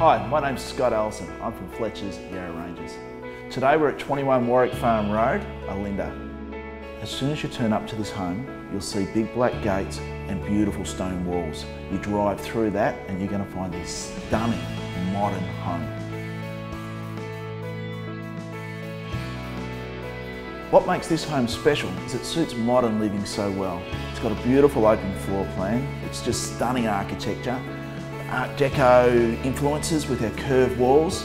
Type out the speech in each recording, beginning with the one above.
Hi, my name's Scott Allison. I'm from Fletcher's Yarra Ranges. Today we're at 21 Warwick Farm Road, Olinda. As soon as you turn up to this home, you'll see big black gates and beautiful stone walls. You drive through that and you're going to find this stunning modern home. What makes this home special is it suits modern living so well. It's got a beautiful open floor plan, it's just stunning architecture, Art Deco influences with our curved walls.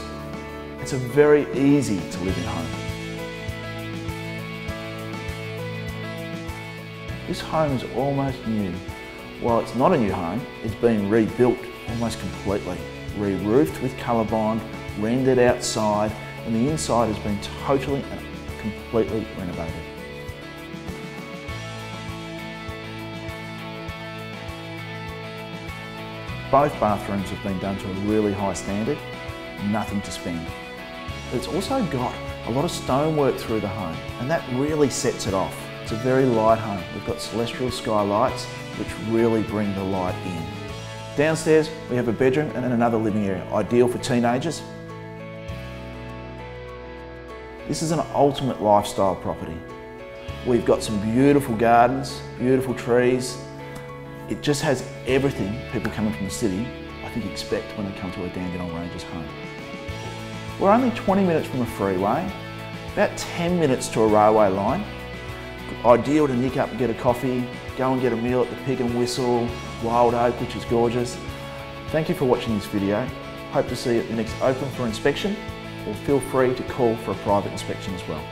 It's a very easy to live in home. This home is almost new. While it's not a new home, it's been rebuilt almost completely. Re-roofed with Colorbond, rendered outside, and the inside has been totally and completely renovated. Both bathrooms have been done to a really high standard, nothing to spend. But it's also got a lot of stonework through the home, and that really sets it off. It's a very light home. We've got celestial skylights, which really bring the light in. Downstairs, we have a bedroom and another living area, ideal for teenagers. This is an ultimate lifestyle property. We've got some beautiful gardens, beautiful trees. It just has everything people coming from the city, I think, expect when they come to a Dandenong Ranger's home. We're only 20 minutes from a freeway, about 10 minutes to a railway line. Ideal to nick up and get a coffee, go and get a meal at the Pig and Whistle, Wild Oak, which is gorgeous. Thank you for watching this video. Hope to see you at the next open for inspection, or feel free to call for a private inspection as well.